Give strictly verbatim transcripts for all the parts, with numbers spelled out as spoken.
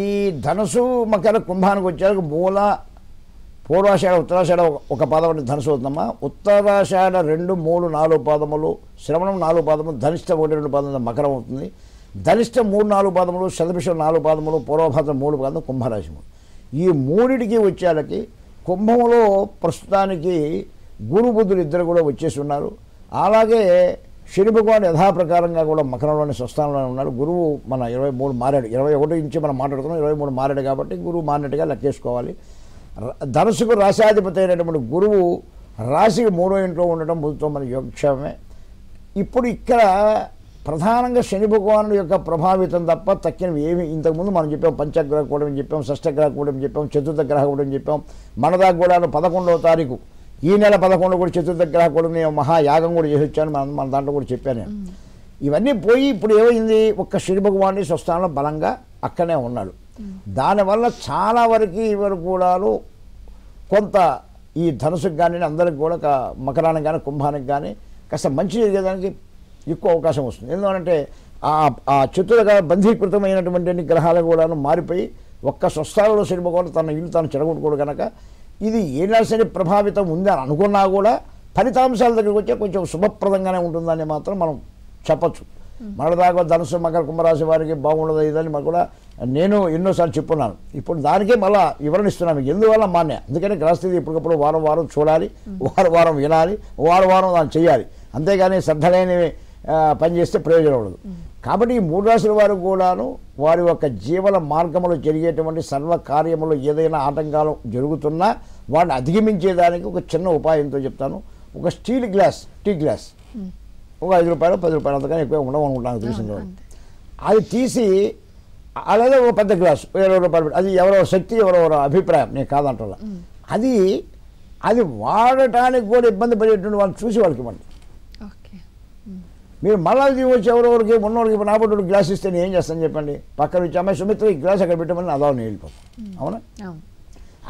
ఈ ధనుసు మకర కుంభానికి వచ్చాక మూల పూర్వాషాఢ ఉత్తరాషాఢ ఒక పాదం అంటే ధనుసు అవుతుందమ్మా. ఉత్తరాషాఢ రెండు మూడు నాలుగు పాదములు, శ్రవణం నాలుగు పాదములు, ధనిష్ట ఒకటి రెండు పాదములు మకరం అవుతుంది. ధనిష్ట మూడు నాలుగు పాదములు, శతభిషం నాలుగు పాదములు, పూర్వభద్రం మూడు పాదములు కుంభరాశి. ఈ మూడిటికి వచ్చేళ్ళకి కుంభంలో ప్రస్తుతానికి గురు బుద్ధులు ఇద్దరు కూడా వచ్చేసి ఉన్నారు. అలాగే శని భగవాన్ యథాప్రకారంగా కూడా మకరంలోని స్వస్థానంలోనే ఉన్నాడు. గురువు మన ఇరవై మూడు మారాడు, ఇరవై ఒకటి నుంచి మనం మాట్లాడుకున్నాం, ఇరవై మూడు మారాడు కాబట్టి గురువు మారినట్టుగా లెక్కేసుకోవాలి. ధనుసుకు రాశాధిపతి అయినటువంటి గురువు రాశికి మూడో ఇంట్లో ఉండటం బుద్ధితో మన యోగక్షేమమే. ఇప్పుడు ఇక్కడ ప్రధానంగా శని భగవానుడు యొక్క ప్రభావితం తప్ప తక్కినవి ఏమి ఇంతకుముందు మనం చెప్పాం. పంచగ్రహ కూడమని చెప్పాం, షష్టగ్రహ కూడమని చెప్పాం, చతుర్థ గ్రహ కూడమని చెప్పాం. మనదాకు కూడా పదకొండవ తారీఖు ఈ నెల పదకొండు కూడా చతుర్థ గ్రహ కూడా నేను మహాయాగం కూడా చేసి వచ్చాను, మన మన దాంట్లో కూడా చెప్పాను నేను. ఇవన్నీ పోయి ఇప్పుడు ఏమైంది, ఒక్క శని భగవానుడి స్వస్థానంలో బలంగా అక్కనే ఉన్నాడు. దానివల్ల చాలా వరకు ఇవరు కూడా కొంత ఈ ధనుసుకు కానీ అందరికి కూడా మకరానికి కానీ కుంభానికి కానీ కాస్త మంచి జరిగేదానికి ఎక్కువ అవకాశం వస్తుంది. ఎందుకంటే ఆ చతుర్థ బంధీకృతమైనటువంటి గ్రహాలు కూడా మారిపోయి ఒక్క స్వస్థానంలో శని భగవానుడు తన ఇల్లు తాను చెడగొట్టుకోడు కనుక ఇది ఏనాశని ప్రభావితం ఉందని అనుకున్నా కూడా ఫలితాంశాల దగ్గరికి వచ్చే కొంచెం శుభప్రదంగానే ఉంటుందని మాత్రం మనం చెప్పచ్చు. మన దాకా ధనుసు మకర కుంభరాశి వారికి బాగుండదు ఇదని మనం కూడా నేను ఎన్నోసార్లు చెప్పున్నాను. ఇప్పుడు దానికే మళ్ళీ వివరణ ఇస్తున్నాను మీకు, ఎందువల్ల మాన్య. అందుకని గ్రహస్థితి ఇప్పటికప్పుడు వారం వారం చూడాలి, వారం వారం వినాలి, వారం వారం దాన్ని చేయాలి. అంతేగాని శ్రద్ధలేని పనిచేస్తే ప్రయోజనం ఉండదు. కాబట్టి ఈ మూడు రాశుల వారు కూడాను వారి యొక్క జీవన మార్గంలో జరిగేటువంటి సర్వ కార్యములు ఏదైనా ఆటంకాలు జరుగుతున్నా వాటిని అధిగమించేదానికి ఒక చిన్న ఉపాయంతో చెప్తాను. ఒక స్టీల్ గ్లాస్, టీ గ్లాస్, ఒక ఐదు రూపాయలు పది రూపాయలు అంతకన్నా ఎక్కువ ఉండమనుకుంటున్నాను తెలిసిన అది తీసి, అలాగే ఒక పెద్ద గ్లాసు ఇరవై రూపాయలు, అది ఎవరెవరు శక్తి ఎవరెవరో అభిప్రాయం, నేను కాదంటా. అది అది వాడటానికి కూడా ఇబ్బంది పడేటువంటి వాళ్ళు చూసి వాళ్ళకి ఇవ్వండి. మీరు మళ్ళీ వచ్చి ఎవరెవరికి ఉన్నోడికి నాబోడు గ్లాస్ ఇస్తే నేను ఏం చేస్తాను చెప్పండి. పక్కన వచ్చి అమ్మాయి సుమిత్ర ఈ గ్లాస్ అక్కడ పెట్టమని అదా వెళ్ళిపోతాం, అవునా.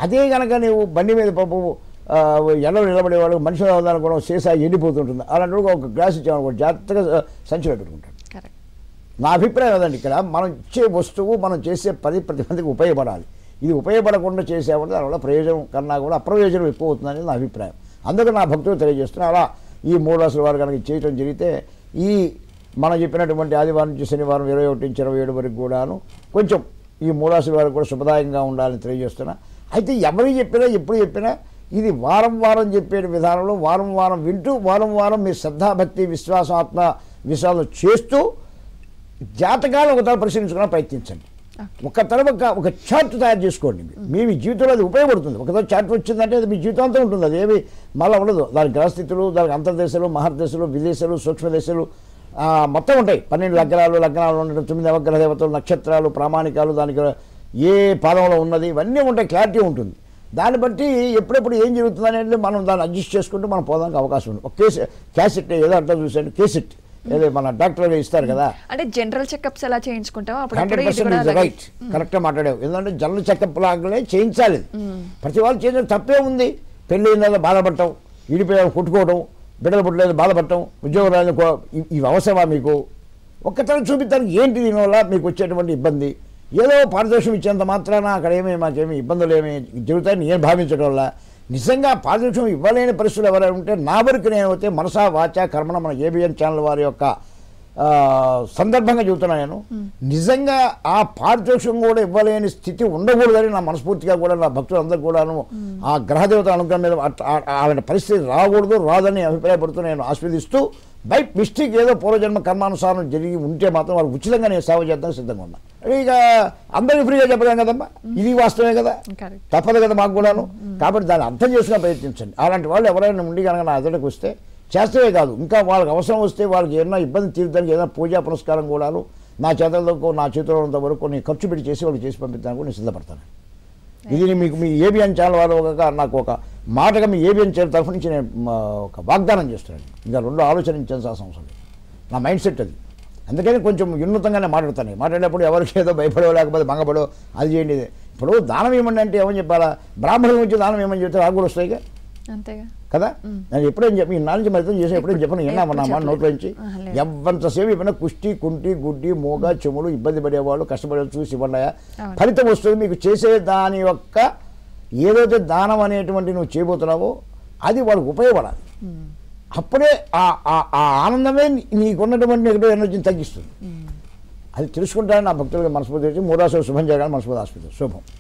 అదే కనుక నువ్వు బండి మీద పాపం ఎండ నిలబడేవాడు మనుషులు అవుదానుకోవడం చేసా ఎండిపోతుంటుంది. అలాంటి ఒక గ్లాస్ ఇచ్చామనుకో జాగ్రత్తగా సంచిలో పెట్టుకుంటాడు. నా అభిప్రాయం అదండి, ఇక్కడ మనం ఇచ్చే వస్తువు మనం చేసే పది ప్రతి మందికి ఉపయోగపడాలి. ఇది ఉపయోగపడకుండా చేసేవాళ్ళు దానివల్ల ప్రయోజనం కన్నా కూడా అప్రయోజనం ఎక్కువ అవుతుందనేది నా అభిప్రాయం. అందుకు నా భక్తులు తెలియజేస్తున్నా అలా ఈ మూడు రాసుల వారు కనుక చేయటం జరిగితే ఈ మనం చెప్పినటువంటి ఆదివారం నుంచి శనివారం ఇరవై ఒకటి నుంచి ఇరవై ఏడు వరకు కూడాను కొంచెం ఈ మూడాశుల వారికి కూడా శుభదాయంగా ఉండాలని తెలియజేస్తున్నా. అయితే ఎవరు చెప్పినా ఎప్పుడు చెప్పినా ఇది వారం వారం చెప్పే విధానంలో వారం వారం వింటూ వారం వారం మీ శ్రద్ధాభక్తి విశ్వాసాత్మ విశ్వాసం చేస్తూ జాతకాలు ఒకసారి పరిశీలించుకునే ప్రయత్నించండి. ఒక తర్వాత ఒక చార్ట్ తయారు చేసుకోండి, మీ జీవితంలో అది ఉపయోగపడుతుంది. ఒకసారి చార్ట్ వచ్చిందంటే అది మీ జీవితాంతం ఉంటుంది, అది ఏమి మళ్ళీ ఉండదు. దాని గ్రహస్థితులు, దానికి అంతర్దేశాలు, మహర్దేశాలు, విదేశాలు, సూక్ష్మదేశాలు మొత్తం ఉంటాయి. పన్నెండు లగ్నాలు, లగ్నాలు ఉండడం, తొమ్మిది అవగ్రహ దేవతలు, నక్షత్రాలు, ప్రామాణికాలు, దానికి ఏ పాదంలో ఉన్నది ఇవన్నీ ఉంటాయి, క్లారిటీ ఉంటుంది. దాన్ని బట్టి ఎప్పుడెప్పుడు ఏం జరుగుతుంది అనేది మనం దాన్ని అడ్జస్ట్ చేసుకుంటూ మనం పోదానికి అవకాశం ఉంది. ఒక కేసు క్యాసెట్ ఏదో అర్థం చూసాను, కేసెట్ ఏదో మన డాక్టర్ ఇస్తారు కదా, అంటే జనరల్ చెకప్స్ ఎలా చేయించుకుంటాం హండ్రెడ్ పర్సెంట్ రైట్ కరెక్ట్గా మాట్లాడావు. ఎందుకంటే జనరల్ చెకప్ లాగానే చేయించాలి, ప్రతి వాళ్ళు చేసిన తప్పే ఉంది. పెళ్ళి అయిన బాధపడటం, ఇడిపోయే కొట్టుకోవడం, బిడ్డలు పుట్టలేదు బాధపడటం, ఉద్యోగం రాలేదు, ఇవి అవసరమా మీకు? ఒక్కసారి చూపించడానికి ఏంటి దీనివల్ల మీకు వచ్చేటువంటి ఇబ్బంది. ఏదో పారితోషం ఇచ్చేంత మాత్రాన అక్కడ ఏమీ మాకేమి ఇబ్బందులు ఏమి జరుగుతాయని నేను భావించడం వల్ల నిజంగా పారితోషం ఇవ్వలేని పరిస్థితులు ఎవరైనా ఉంటే నా వరకు నేనైతే మనసా వాచా కర్మణ మన ఏబిఎన్ ఛానల్ వారి యొక్క సందర్భంగా చెబుతున్నా నేను. నిజంగా ఆ పారితోషం కూడా ఇవ్వలేని స్థితి ఉండకూడదని నా మనస్ఫూర్తిగా కూడా నా భక్తులందరూ కూడాను ఆ గ్రహదేవత అనుగ్రహం మీద అలాంటి పరిస్థితి రాకూడదు, రాదని అభిప్రాయపడుతూ నేను ఆస్వాదిస్తూ బై మిస్టేక్ ఏదో పూర్వజన్మ కర్మానుసారం జరిగి ఉంటే మాత్రం వాళ్ళు ఉచితంగా నేను సేవ చేద్దాం సిద్ధంగా ఉన్నా. ఇక అందరికీ ఫ్రీగా చెప్పలేం కదమ్మా, ఇది వాస్తవమే కదా, తప్పదు కదా మాకు కూడాను. కాబట్టి దాన్ని అర్థం చేసుకునే ప్రయత్నించండి. అలాంటి వాళ్ళు ఎవరైనా ఉండి కనుక నా ఎదుటకు వస్తే చేస్తవే కాదు, ఇంకా వాళ్ళకి అవసరం వస్తే వాళ్ళకి ఏదైనా ఇబ్బంది తీర్చడానికి ఏదైనా పూజా పురస్కారం కూడాను నా చేతులకు నా చేతిలో ఉన్నంత వరకు నేను ఖర్చు పెట్టి చేసి వాళ్ళకి చేసి పంపించడానికి కూడా నేను సిద్ధపడతాను. ఇది మీకు మీ ఏబిఎన్ ఛానల్ వాళ్ళు ఒక నాకు ఒక మాటగా మీ ఏబిఎన్ ఛానల్ తరఫు నుంచి నేను ఒక వాగ్దానం చేస్తున్నాను. ఇంకా రెండు ఆలోచించాల్సిన అవసరం లేదు, నా మైండ్ సెట్ అది. అందుకని కొంచెం ఉన్నతంగానే మాట్లాడతాను. మాట్లాడేటప్పుడు ఎవరికి ఏదో భయపడో లేకపోతే మంగపడో అది చేయండి. ఇప్పుడు దానం ఏమండి అంటే ఏమని చెప్పాలా, బ్రాహ్మణుల గురించి దానం ఏమని చెప్తే నాకు కూడా వస్తాయిగా, కదా నేను ఎప్పుడేం చెప్పి నాలుగు మరితం చేసి ఎప్పుడేం చెప్పను ఏనా అన్నామా నోట్లో నుంచి ఎవ్వంతసేపు ఏమైనా కుష్టి కుంటి గుడ్డి మోగ చెములు ఇబ్బంది పడేవాళ్ళు కష్టపడేవాళ్ళు చూసి ఇవ్వండియా ఫలితం వస్తుంది మీకు చేసే దాని యొక్క ఏదైతే దానం అనేటువంటి నువ్వు చేయబోతున్నావో అది వాళ్ళకు ఉపయోగపడాలి అప్పుడే ఆ ఆనందమే నీకున్నటువంటి నెగిటివ్ ఎనర్జీని తగ్గిస్తుంది అది తెలుసుకుంటారని నా భక్తులకి మనస్ఫూర్తి మూడాసో శుభం జరగాలని మనస్ఫూర్తి ఆశిస్తున్నాను శుభం